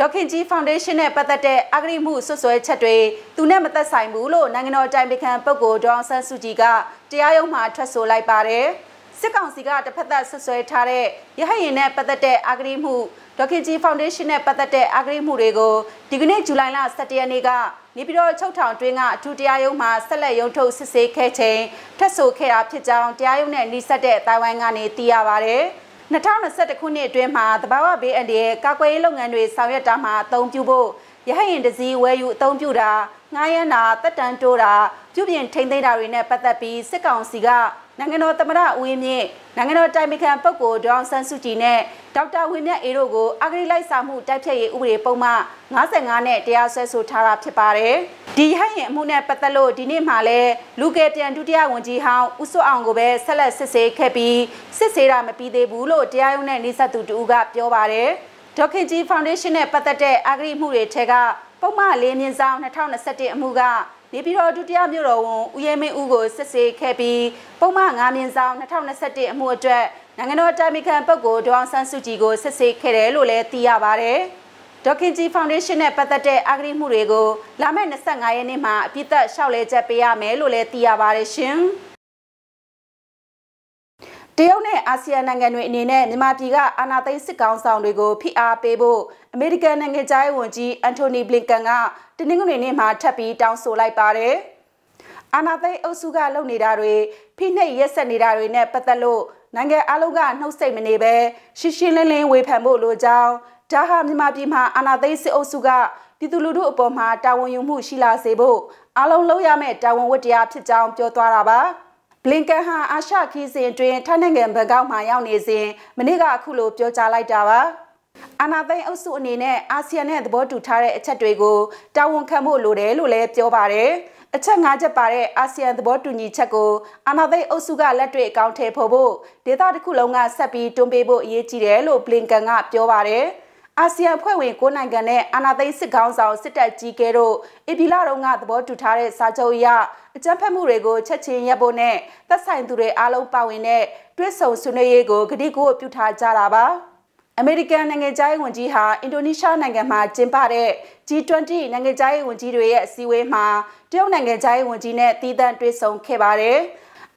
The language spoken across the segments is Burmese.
DKG Foundation เนี่ยปัตตะเตะอักริมุสุสวยชัดเตยตูเนี่ยมัตตะสายมูโลนางนอใจไปคันปกโกดองซันสุจิกะเตียยกมาถั่วโซไล่บาเร สิกองสิกาจะพัฒนาสุดสวยทาร์เรย์ DKG Foundation เนี่ยพัฒนาอักริมุเรโกดิกเนจุลัยลาสเตียนิกานิพิโรชกทางตรงอ่ะทุเตียยงมาสละยงทุสิเซเคเชนทัศน์สุเขราพิจารณ์เตียยงเนี่ยนิสเตตตะวันงานเนี่ยเตียบาเร นักเรียนจำเป็นต้องปฏิบัติหน้าที่ในการศึกษาเพื่อให้ได้ผลลัพธ์ที่ดี DKG Foundation เนี่ยปัตตะเตะอักริมุเรเทกะปုံมา นิพิโรดุติยะမျိုးတော်ဝင်ဦးရဲမင်းဦးကိုစစ်ဆေးခဲ့ပြီးပုံမှန်9မြင်ဆောင်2021အတွက်နိုင်ငံတော်အတိုင်ပင်ခံပုဂ္ဂိုလ်ဒေါ်အောင်ဆန်းစုကြည်ကိုစစ်ဆေးခဲ့တယ်လို့လည်းသိရပါတယ် DKG Foundation နဲ့ပတ်သက်တဲ့အကရိမှုတွေကိုလာမယ့် 25 ရက်နေ့မှာအပြည့်အစုံလျှောက်လဲချက်ပေးရမယ်လို့လည်းသိရပါတယ်ရှင် တရုတ်နဲ့အာဆီယံနိုင်ငံတွေအနေနဲ့မြန်မာပြည်ကအနာသိမ်းစစ်ကောင်ဆောင်တွေကိုဖိအားပေးဖို့အမေရိကန်နိုင်ငံသားဝန်ကြီးအန်ထိုနီဘလင်ကန်ကတနင်္ဂနွေနေ့မှာထပ်ပြီးတောင်းဆိုလိုက်ပါတယ်။အာနာသိမ်းအုပ်စုကလုပ်နေ ဘလင်ကန်ဟာအာရှခီးစဉ်အတွင်းထိုင်းနိုင်ငံဘန်ကောက်မှာရောက်နေစဉ်မနေ့ကအခုလိုပြောကြားလိုက်တာပါ။အာနာသိမ်းအုပ်စုအနေနဲ့အာဆီယံနဲ့သဘောတူထားတဲ့အချက်တွေကိုတာဝန်ခံဖို့လိုတယ်လို့လည်းပြောပါတယ်။အချက် ၅ ချက်ပါတဲ့အာဆီယံသဘောတူညီချက်ကိုအာနာသိမ်းအုပ်စုကလက်တွေ့အကောင်အထည်ဖော်ဖို့ဒေသတစ်ခုလုံးကဆက်ပြီးတွန်းပေးဖို့အရေးကြီးတယ်လို့ ဘလင်ကန်ကပြောပါတယ်။အာဆီယံဖွဲ့ဝင် 9 နိုင်ငံနဲ့အာဏာသိမ်းစစ်ကောင်ဆောင်စစ်တပ်ကြီးကတို့အီပီလာတို့ကသဘောတူထားတဲ့စာချုပ်အရအကြမ်းဖက်မှုတွေကိုချက်ချင်းရပ်ဖို့နဲ့သက်ဆိုင်သူတွေအားလုံးပါဝင်တဲ့တွဲဆုံဆွေးနွေးရေးကိုကတိကဝတ်ပြုထားကြတာပါ။ အမေရိကန်နိုင်ငံသားဝန်ကြီးဟာအင်ဒိုနီးရှားနိုင်ငံမှာကျင်းပတဲ့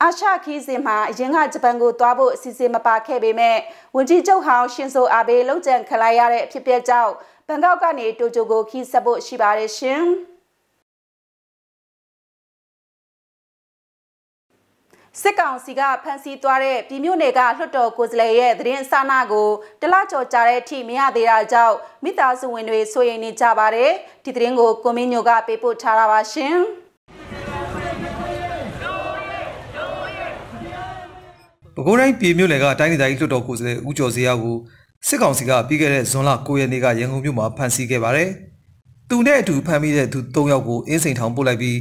အာရှခီးစင်မှာအရင်ကဂျပန်ကိုသွားဖို့အစီအစဉ်မပါခဲ့ပေမဲ့ဝန်ကြီးချုပ်ဟောင်းရှင်ဇိုအာဘေးလှုပ်ကြံခံလိုက်ရတဲ့ဖြစ်ပျက်ကြောင့်ဘန်ကောက်ကနေတိုကျိုကိုခီးဆက်ဖို့ရှိပါတယ်ရှင်။ ကိုရိုင်းပြည်မြို့နယ်ကတိုင်းဒေသကြီးလွှတ်တော်ကိုယ်စားလှယ်ဦးကျော်စေးရကိုစစ်ကောင်စီကပြီးခဲ့တဲ့ဇွန်လ 9 ရက်နေ့ကရန်ကုန်မြို့မှာဖမ်းဆီးခဲ့ပါတယ်။သူနဲ့အတူဖမ်းမိတဲ့သူ 3 ယောက်ကိုအင်းစိန်ထောင်ပို့လိုက်ပြီး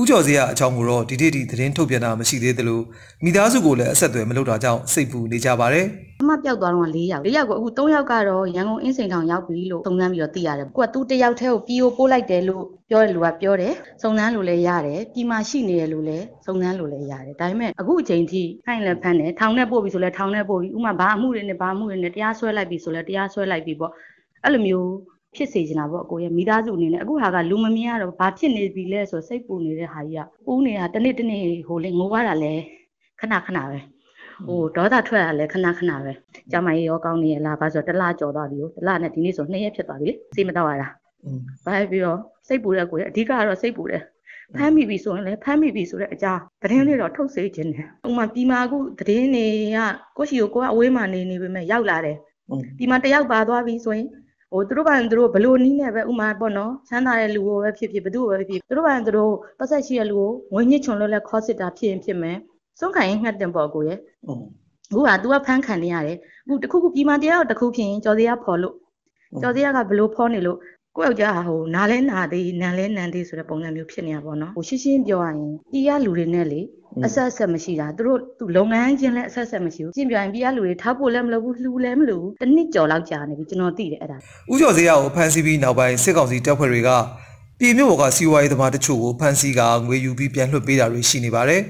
ဦးကျော်စေးရအကြောင်းကိုတော့ဒီတိတိသတင်းထုတ်ပြန်တာမရှိသေးသလိုမိသားစုကိုလည်းအဆက်အသွယ်မလုပ်တာကြောင့်စိတ်ပူနေကြပါတယ်။အမှတ်ပြောက်သွားတော့၄ယောက်ကို၃ယောက်ကရောရန်ကုန်အင်းစိန်ထောင်ရောက်ပြီလို့သုံးသမ်းပြီးတော့သိရတယ်။ကိုကသူတယောက်တည်းကိုပြီးရိုးပို့လိုက်တယ်လို့ပြောရလူကပြောတယ်။စုံစမ်းလူလည်းရတယ်။ပြည်မှာရှိနေတယ်လို့လည်း ဆိုလဲထောင်နဲ့ပို့ပြီးဆိုလဲထောင်နဲ့ပို့ပြီးဥမာဘာအမှုတွေနဲ့ဘာအမှုတွေနဲ့တရားစွဲလိုက်ပြီဆိုလဲတရားစွဲလိုက်ပြီပေါ့အဲ့လိုမျိုးဖြစ်စေချင်တာပေါ့ကိုရမိသားစုအနေနဲ့အခုဟာကလူမမြင်ရတော့ဘာဖြစ်နေပြီလဲဆိုစိတ်ပူနေတာဟာကြီးอ่ะဦးနေတာတနေ့တနေ့ဟိုလေငိုရတာလဲခဏခဏပဲဟိုဒေါသထွက်ရလဲခဏခဏပဲကြာမရင်ရောကောင်းနေလားဘာဆိုတလားကြော်တော့ပြီဟိုတလားနဲ့ဒီနေ့ဆို 2 ရက်ဖြစ်သွားပြီစိမတော်ရတာဘာပဲပြောစိတ်ပူတဲ့အကိုရအဓိကတော့စိတ်ပူတယ်ဖမ်းမိပြီဆိုရင်လဲဖမ်းမိပြီဆိုတဲ့အကြောင်းသတင်းလေးတော့ထုတ်စေချင်တယ် ကိုယောက်ျားဟာဟိုနားလဲနာသေးနားလဲနန်းသေးဆိုတဲ့ပုံစံမျိုးဖြစ်နေတာပေါ့နော်ဟိုရှင်းရှင်းပြောရရင်တီးရလူတွေနဲ့လေ အဆက်အဆက်မရှိတာသူတို့လုံငန်းချင်းလဲအဆက်အဆက်မရှိဘူးပြင်ပြရင်ပြီးရလူတွေထားဖို့လဲမလုပ်ဘူးလှူလဲမလှူတနစ်ကျော်လောက်ကြာနေပြီကျွန်တော်သိတယ်အဲ့ဒါဦးကျော်စေးရကိုဖမ်းဆီးပြီးနောက်ပိုင်းစစ်ကောင်စီတပ်ဖွဲ့တွေကပြည်မြို့ပေါ်ကစီးပွားရေးသမားတချို့ကိုဖမ်းဆီးကငွေယူပြီးပြန်လွှတ်ပေးတာတွေရှိနေပါတယ်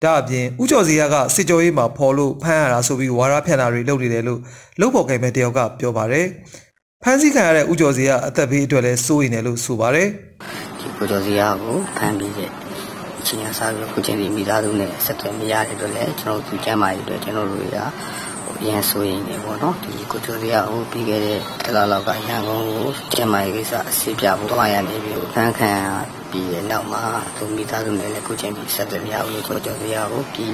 ။ဒါ့အပြင်ဦးကျော်စေးရကစစ်ကြောရေးမှာဖော်လို့ဖမ်းရတာဆိုပြီးဝါရဖြန့်တာတွေလုပ်နေတယ်လို့လုပ်ဖို့ကိန်းမဲတယောက်ကပြောပါတယ်။ พันสิการอุจจาระอัตบิดเลยสู้ในลูกสู้บาร์เร่อุจจาระกูพันบิเจชิญาสาวกูเจริญมีดาดูเนี่ยสัตว์มียาเรื่องเลยฉันเอาตัวเจ้ามาอยู่ด้วยฉันเอาลุยละยังสู้เนี่ยวันนั้นที่อุจจาระกูพี่เกเรตลอดเราก็ยังกูเจ้ามาอยู่สักสิบยาบุตรมาอย่างนี้อยู่นั่งแค่ปีเล่ามาตัวมีดาดูเนี่ยกูเจริญสัตว์มียาอุจจาระกูพี่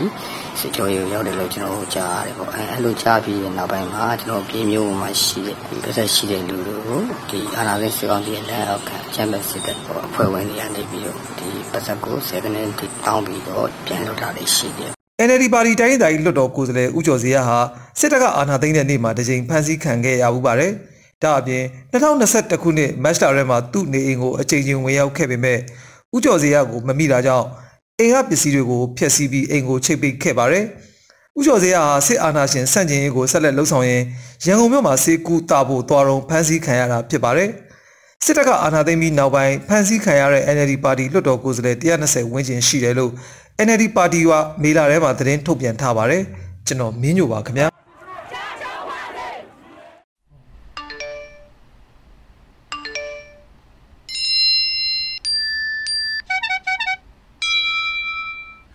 สิช่วยยาวเดี๋ยวฉันเอาจ้าเดี๋ยวไอ้ลูกจ้าพี่น้าไปมาฉันเอาพี่มิวมาชีไปใส่ชีเดี๋ยวดูดูที่อาณาเขตสิ่งที่เนี่ยโอเคฉันเป็นสิ่งที่พอวันนี้อันนี้พี่ที่ภาษากูเสกเนี่ยที่ต้องพี่ก็เปลี่ยนลูกจ้าได้ชีเดียวเอ็นดีบารีใจได้ลูกดอกกูเลยอุจจาระฮะเสร็จแล้วก็อาณาเขตเนี่ยนี่มาแต่จริงพันสิขังเกียร์อุบาร์เร่ถ้าพี่นั่นเท่านั้นเสร็จแต่คุณเนี่ยแม้แต่เรื่องมาตู้เนี่ยเองก็จริงจริงไม่เอาแค่เป็นแม่อุจจาระกูมันมีราจาเองก็พิสูจน์กูพิสูจน์บีเองกูเช็คไปแค่บาร์เร่อุจจาระเสียอาณาเขตสัญญาเองกูสั่งเล่นลูกสาวเองยังคงมีมาเสกูตาบูตัวรองพันสิขังยาเพียบบาร์เร่เสร็จแล้วก็อาณาเขตมีนาวไปพันสิขังยาเร่เอ็นดีบารีลูกดอกกูเลยที่อาณาเขตวันจันทร์สี่เดือนลูกNLD ပါတီကမေလာထဲမှာသတင်းထုတ်ပြန်ထားပါတယ်ကျွန်တော်မင်းညိုပါခင်ဗျာ